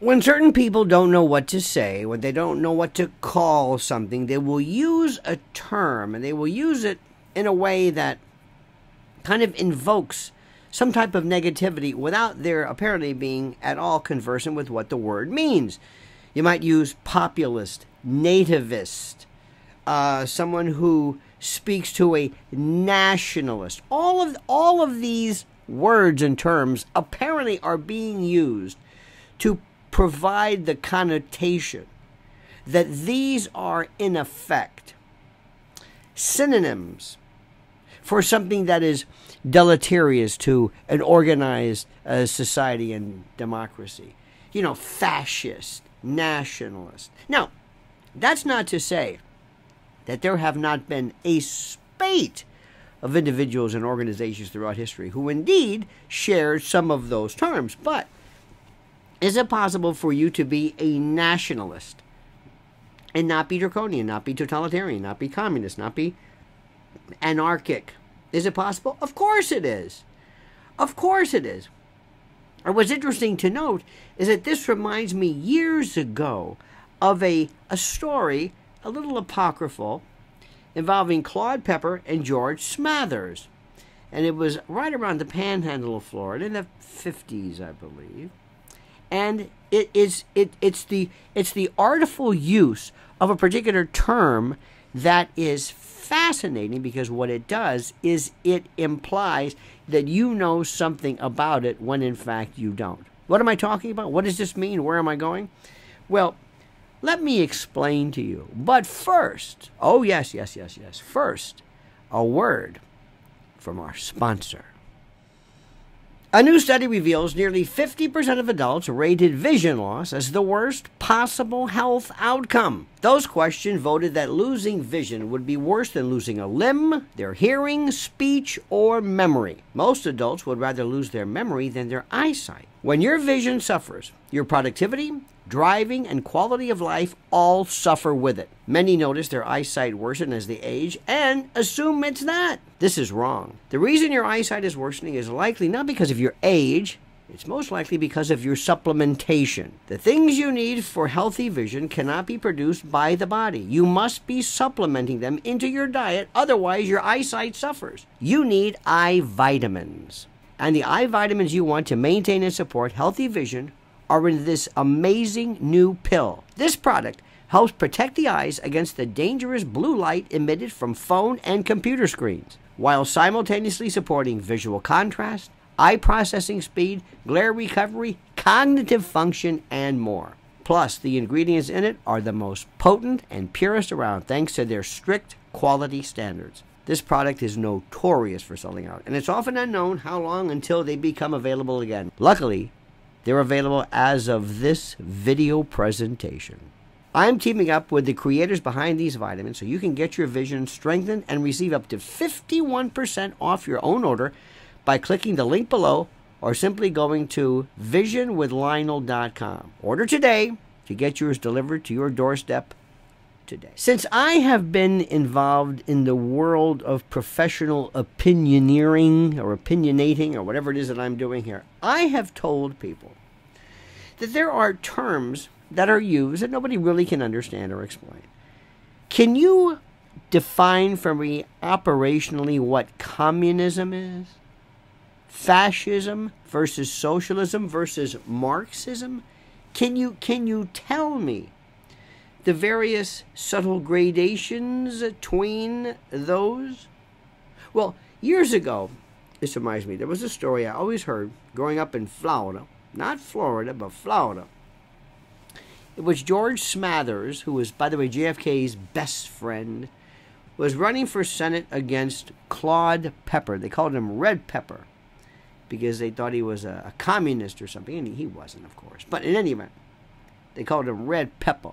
When certain people don't know what to say, when they don't know what to call something, they will use a term, and they will use it in a way that kind of invokes some type of negativity without their apparently being at all conversant with what the word means. You might use populist, nativist, someone who speaks to a nationalist. All of these words and terms apparently are being used to provide the connotation that these are, in effect, synonyms for something that is deleterious to an organized society and democracy. You know, fascist, nationalist. Now, that's not to say that there have not been a spate of individuals and organizations throughout history who indeed shared some of those terms. But is it possible for you to be a nationalist and not be draconian, not be totalitarian, not be communist, not be anarchic? Is it possible? Of course it is. Of course it is. And what's interesting to note is that this reminds me years ago of a story, a little apocryphal, involving Claude Pepper and George Smathers. And it was right around the panhandle of Florida in the 50s, I believe. And it's the artful use of a particular term that is fascinating, because what it does is it implies that you know something about it when in fact you don't. What am I talking about? What does this mean? Where am I going? Well, let me explain to you. But first, oh yes, yes, yes, yes, first, a word from our sponsor. A new study reveals nearly 50% of adults rated vision loss as the worst possible health outcome. Those questioned voted that losing vision would be worse than losing a limb, their hearing, speech, or memory. Most adults would rather lose their memory than their eyesight. When your vision suffers, your productivity, driving, and quality of life all suffer with it. Many notice their eyesight worsen as they age and assume it's that. This is wrong. The reason your eyesight is worsening is likely not because of your age. It's most likely because of your supplementation. The things you need for healthy vision cannot be produced by the body. You must be supplementing them into your diet, otherwise your eyesight suffers. You need eye vitamins. And the eye vitamins you want to maintain and support healthy vision are in this amazing new pill. This product helps protect the eyes against the dangerous blue light emitted from phone and computer screens, while simultaneously supporting visual contrast, eye processing speed, glare recovery, cognitive function, and more. Plus, the ingredients in it are the most potent and purest around thanks to their strict quality standards. This product is notorious for selling out, and it's often unknown how long until they become available again. Luckily, they're available as of this video presentation. I'm teaming up with the creators behind these vitamins so you can get your vision strengthened and receive up to 51% off your own order by clicking the link below or simply going to visionwithlionel.com. Order today to get yours delivered to your doorstep today. Since I have been involved in the world of professional opinioneering or opinionating or whatever it is that I'm doing here, I have told people that there are terms that are used that nobody really can understand or explain. Can you define for me operationally what communism is? Fascism versus socialism versus Marxism? Can you tell me the various subtle gradations between those? Well, years ago, this reminds me, there was a story I always heard growing up in Florida, not Florida, but Florida. It was George Smathers, who was, by the way, JFK's best friend, was running for Senate against Claude Pepper. They called him Red Pepper because they thought he was a communist or something, and he wasn't, of course. But in any event, they called him Red Pepper.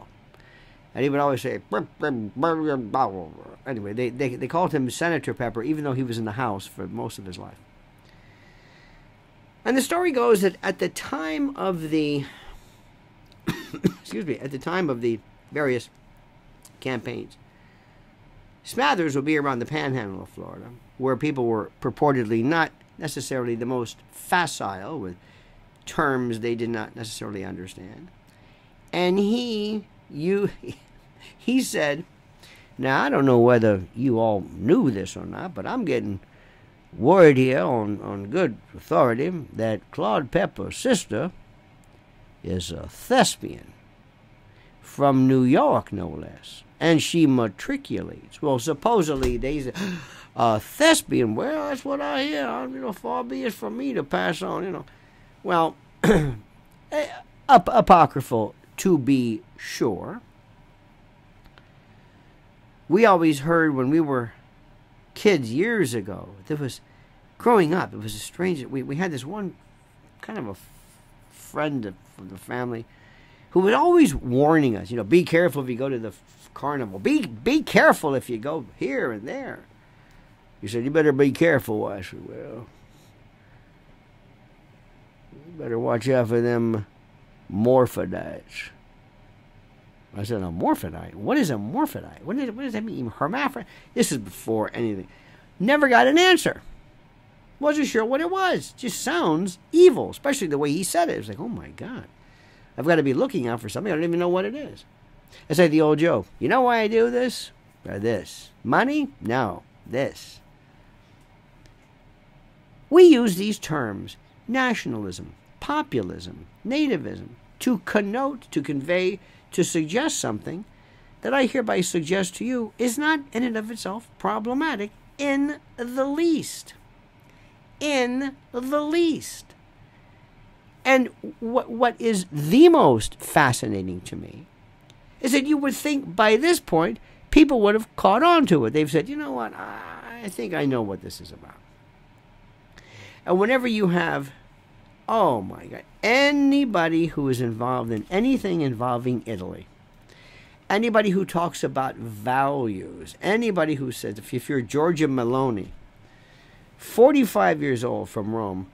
And he would always say, blah, blah, blah, blah, blah. Anyway, they called him Senator Pepper, even though he was in the House for most of his life. And the story goes that at the time of the, excuse me, at the time of the various campaigns, Smathers would be around the panhandle of Florida, where people were purportedly not necessarily the most facile with terms they did not necessarily understand. And he said, now I don't know whether you all knew this or not, but I'm getting word here on good authority that Claude Pepper's sister is a thespian from New York, no less, and she matriculates. Well, supposedly they said, a thespian, well, that's what I hear. Far be it from me to pass on, Well, apocryphal to be sure. We always heard when we were kids years ago, growing up, it was a strange, we had this one kind of a friend from the family who was always warning us, be careful if you go to the carnival. Be careful if you go here and there. He said, you better be careful. I said, well, you better watch out for them morphodites. I said, a morphodite? What is a morphodite? What does that mean? Hermaphrodite? This is before anything. Never got an answer. Wasn't sure what it was. Just sounds evil, especially the way he said it. It was like, oh my God. I've got to be looking out for something. I don't even know what it is. It's like the old joke. You know why I do this? Or this. Money? No. This. We use these terms, nationalism, populism, nativism, to connote, to convey, to suggest something that I hereby suggest to you is not in and of itself problematic in the least. In the least. And what is the most fascinating to me is that you would think by this point people would have caught on to it. They've said, you know what, I think I know what this is about. And whenever you have, oh my God, anybody who is involved in anything involving Italy, anybody who talks about values, anybody who says, if you're Georgia Meloni, 45 years old from Rome,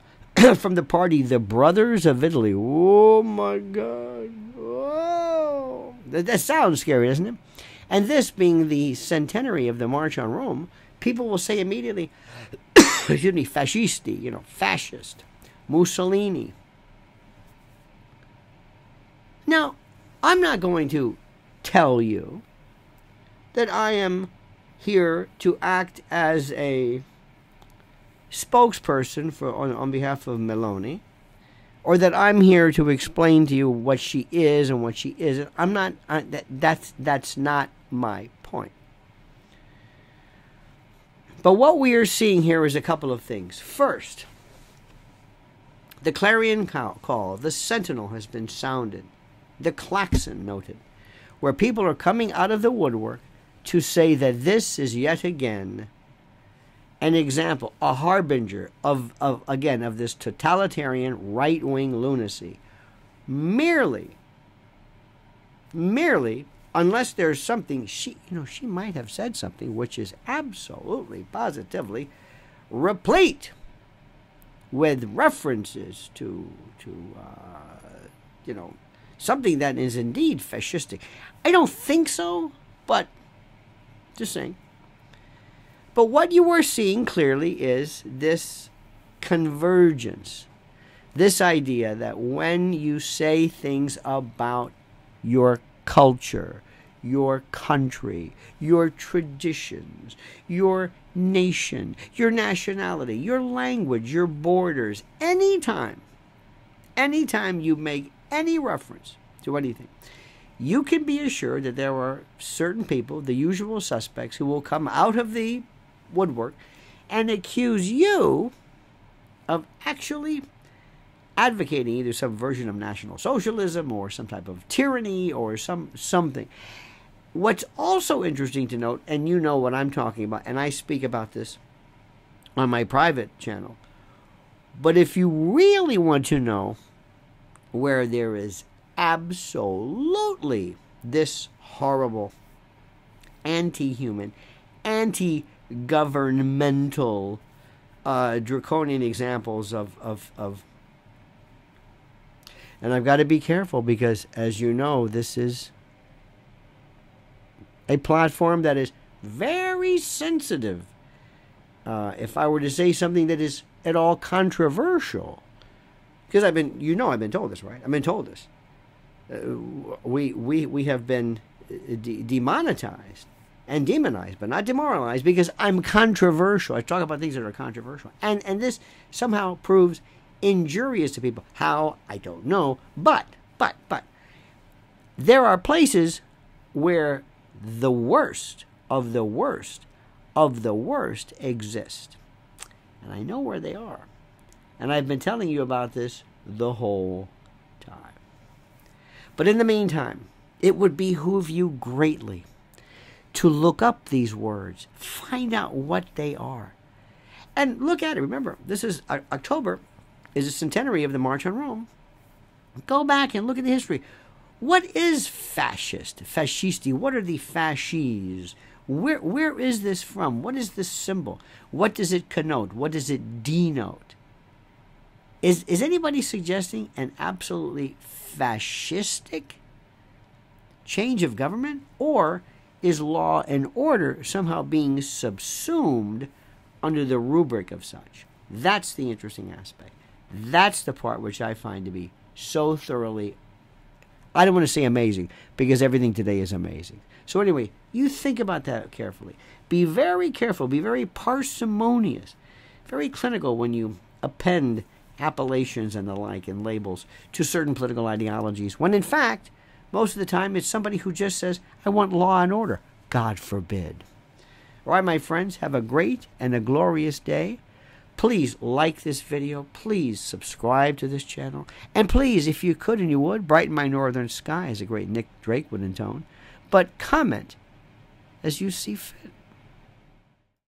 from the party, the Brothers of Italy. Oh, my God. Whoa. That sounds scary, doesn't it? And this being the centenary of the March on Rome, people will say immediately, excuse me, fascisti, fascist, Mussolini. Now, I'm not going to tell you that I am here to act as a spokesperson for on behalf of Meloni, or that I'm here to explain to you what she is and what she isn't. I'm not. That's not my point. But what we are seeing here is a couple of things. First, the clarion call, the sentinel has been sounded, the klaxon noted, where people are coming out of the woodwork to say that this is yet again an example, a harbinger of this totalitarian right-wing lunacy. Merely, unless there's something she might have said something which is absolutely, positively replete with references to something that is indeed fascistic. I don't think so, but just saying. But what you are seeing clearly is this convergence, this idea that when you say things about your culture, your country, your traditions, your nation, your nationality, your language, your borders, anytime you make any reference to anything, you can be assured that there are certain people, the usual suspects, who will come out of the woodwork and accuse you of actually advocating either some version of National Socialism or some type of tyranny or something. What's also interesting to note, and you know what I'm talking about, and I speak about this on my private channel, but if you really want to know where there is absolutely this horrible anti-human, anti-governmental, draconian examples of and I've got to be careful because, as you know, this is a platform that is very sensitive. If I were to say something that is at all controversial, Because I've been, you know, I've been told this, right? I've been told this. We have been demonetized and demonized, but not demoralized, because I'm controversial. I talk about things that are controversial. And this somehow proves injurious to people. How? I don't know. But there are places where the worst of the worst of the worst exist. And I know where they are. And I've been telling you about this the whole time. But in the meantime, it would behoove you greatly to look up these words, find out what they are, and look at it. Remember, this is October is a centenary of the March on Rome. Go back and look at the history. What is fascist? Fascisti? What are the fasces? Where is this from? What is this symbol? What does it connote? What does it denote? Is anybody suggesting an absolutely fascistic change of government? Or is law and order somehow being subsumed under the rubric of such? That's the interesting aspect. That's the part which I find to be so thoroughly, I don't want to say amazing, because everything today is amazing. So anyway, you think about that carefully. Be very careful. Be very parsimonious. Very clinical when you append appellations and the like and labels to certain political ideologies, when in fact, most of the time it's somebody who just says, I want law and order. God forbid. All right, my friends, have a great and a glorious day. Please like this video. Please subscribe to this channel. And please, if you could and you would, brighten my northern sky, as the great Nick Drake would intone. But comment as you see fit.